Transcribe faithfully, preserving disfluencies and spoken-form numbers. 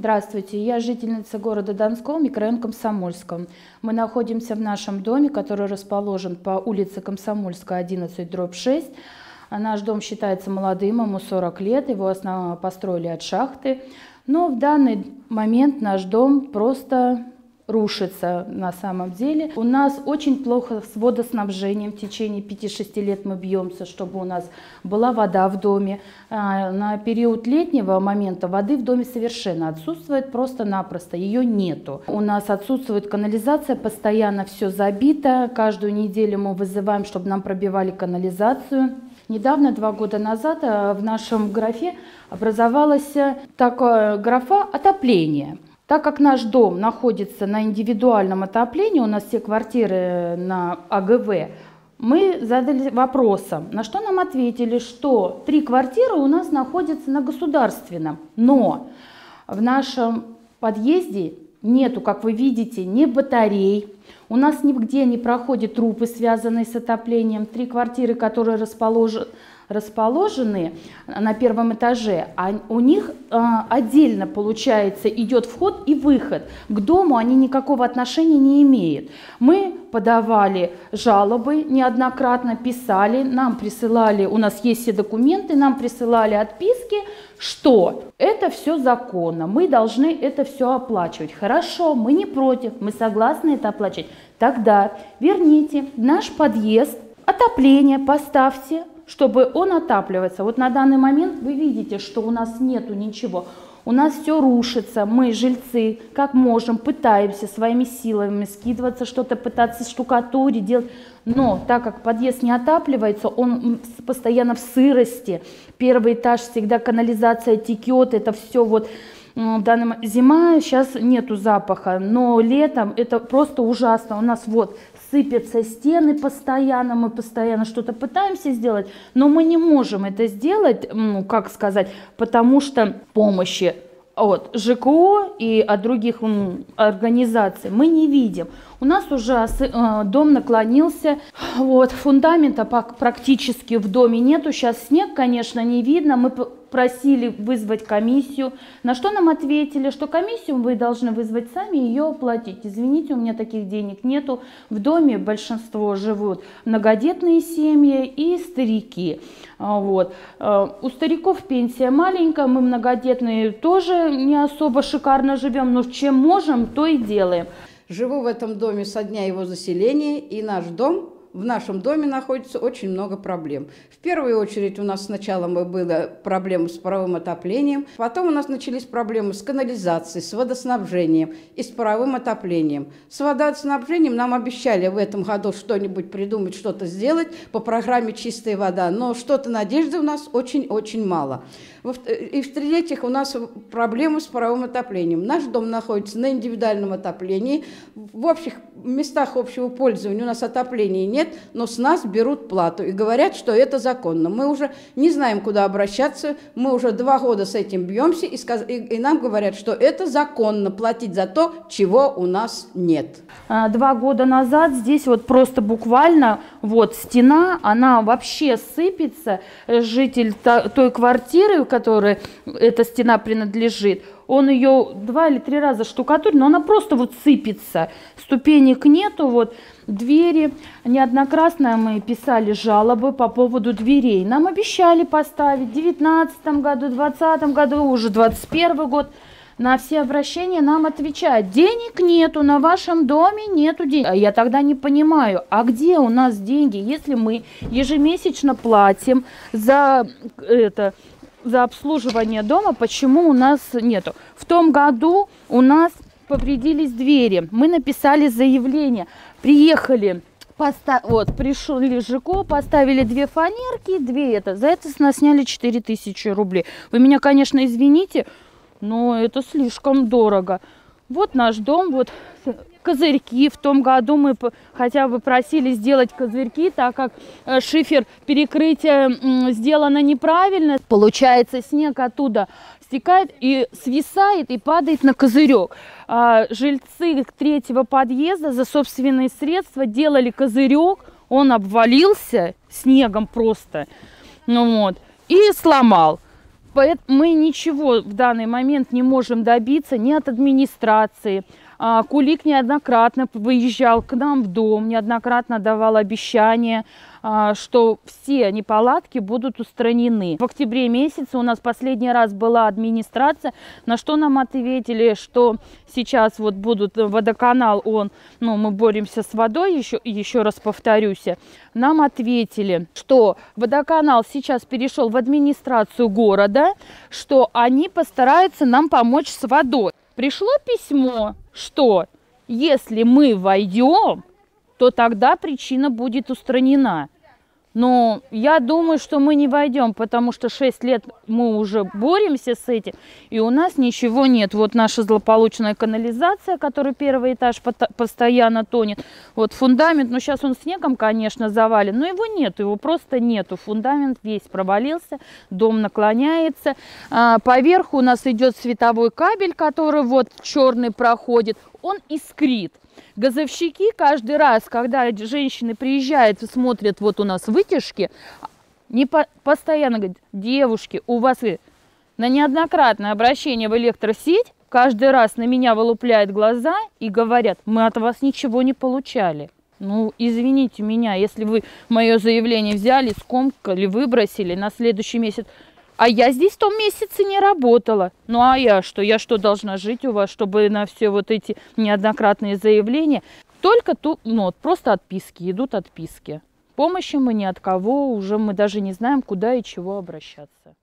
Здравствуйте, я жительница города Донского, микрорайон Комсомольского. Мы находимся в нашем доме, который расположен по улице Комсомольская, одиннадцать дробь шесть. Наш дом считается молодым, ему сорок лет, его основа построили от шахты. Но в данный момент наш дом просто рушится на самом деле. У нас очень плохо с водоснабжением. В течение пяти-шести лет мы бьемся, чтобы у нас была вода в доме. На период летнего момента воды в доме совершенно отсутствует, просто-напросто ее нету. У нас отсутствует канализация, постоянно все забито. Каждую неделю мы вызываем, чтобы нам пробивали канализацию. Недавно, два года назад, в нашем графе образовалась такая графа «отопление». Так как наш дом находится на индивидуальном отоплении, у нас все квартиры на А Г В, мы задали вопросом, на что нам ответили, что три квартиры у нас находятся на государственном, но в нашем подъезде нету, как вы видите, ни батарей, у нас нигде не проходят трубы, связанные с отоплением. Три квартиры, которые расположены, расположены на первом этаже, а у них э, отдельно, получается, идет вход и выход. К дому они никакого отношения не имеют. Мы подавали жалобы неоднократно, писали, нам присылали, у нас есть все документы, нам присылали отписки, что это все законно, мы должны это все оплачивать. Хорошо, мы не против, мы согласны это оплачивать. Тогда верните наш подъезд, отопление поставьте, чтобы он отапливался. Вот на данный момент вы видите, что у нас нету ничего. У нас все рушится. Мы, жильцы, как можем, пытаемся своими силами скидываться, что-то пытаться штукатурить, делать. Но так как подъезд не отапливается, он постоянно в сырости. Первый этаж всегда канализация текет, это все вот... Данная зима, сейчас нету запаха, но летом это просто ужасно. У нас вот сыпятся стены постоянно, мы постоянно что-то пытаемся сделать, но мы не можем это сделать, ну, как сказать, потому что помощи от Ж К О и от других организаций мы не видим. У нас уже дом наклонился, вот, фундамента практически в доме нету, сейчас снег, конечно, не видно, мы просили вызвать комиссию, на что нам ответили, что комиссию вы должны вызвать сами и ее оплатить. Извините, у меня таких денег нету, в доме большинство живут многодетные семьи и старики. Вот. У стариков пенсия маленькая, мы многодетные тоже не особо шикарно живем, но чем можем, то и делаем. Живу в этом доме со дня его заселения, и наш дом... В нашем доме находится очень много проблем. В первую очередь у нас сначала были проблемы с паровым отоплением, потом у нас начались проблемы с канализацией, с водоснабжением и с паровым отоплением. С водоснабжением нам обещали в этом году что-нибудь придумать, что-то сделать по программе «Чистая вода», но что-то надежды у нас очень-очень мало. И в-третьих, у нас проблемы с паровым отоплением. Наш дом находится на индивидуальном отоплении. В общих местах общего пользования у нас отопления нет. Нет, но с нас берут плату и говорят, что это законно. Мы уже не знаем, куда обращаться, мы уже два года с этим бьемся, и, сказ... и, и нам говорят, что это законно платить за то, чего у нас нет. Два года назад здесь вот просто буквально вот стена, она вообще сыпется. Житель той квартиры, которой эта стена принадлежит, он ее два или три раза штукатурил, но она просто вот сыпется. Ступенек нету, вот двери. Неоднократно мы писали жалобы по поводу дверей. Нам обещали поставить в девятнадцатом году, в двадцатом году, уже двадцать первый год. На все обращения нам отвечают: денег нету, на вашем доме нету денег. А я тогда не понимаю, а где у нас деньги, если мы ежемесячно платим за это... за обслуживание дома, почему у нас нету. В том году у нас повредились двери. Мы написали заявление. Приехали, поста... вот, пришли Ж К О, поставили две фанерки, две это. За это с нас сняли четыре тысячи рублей. Вы меня, конечно, извините, но это слишком дорого. Вот наш дом, вот козырьки. В том году мы хотя бы просили сделать козырьки, так как шифер перекрытия сделано неправильно. Получается, снег оттуда стекает и свисает, и падает на козырек. Жильцы третьего подъезда за собственные средства делали козырек, он обвалился снегом просто, ну вот, и сломал. Поэтому мы ничего в данный момент не можем добиться ни от администрации. Кулик неоднократно выезжал к нам в дом, неоднократно давал обещание, что все неполадки будут устранены. В октябре месяце у нас последний раз была администрация, на что нам ответили, что сейчас вот будут водоканал, он, ну, мы боремся с водой, еще, еще раз повторюсь, нам ответили, что водоканал сейчас перешел в администрацию города, что они постараются нам помочь с водой. Пришло письмо, что если мы войдем, то тогда причина будет устранена. Но я думаю, что мы не войдем, потому что шесть лет мы уже боремся с этим, и у нас ничего нет. Вот наша злополучная канализация, которая первый этаж постоянно тонет. Вот фундамент, ну сейчас он снегом, конечно, завален, но его нет, его просто нету. Фундамент весь провалился, дом наклоняется. А поверху у нас идет световой кабель, который вот черный проходит, он искрит. Газовщики каждый раз, когда женщины приезжают и смотрят, вот у нас вытяжки, не по, постоянно говорят: девушки, у вас на неоднократное обращение в электросеть каждый раз на меня вылупляют глаза и говорят: мы от вас ничего не получали. Ну, извините меня, если вы мое заявление взяли, скомкали, выбросили на следующий месяц. А я здесь в том месяце не работала. Ну а я что? Я что, должна жить у вас, чтобы на все вот эти неоднократные заявления? Только тут, ну вот, просто отписки, идут отписки. Помощи мы ни от кого, уже мы даже не знаем, куда и чего обращаться.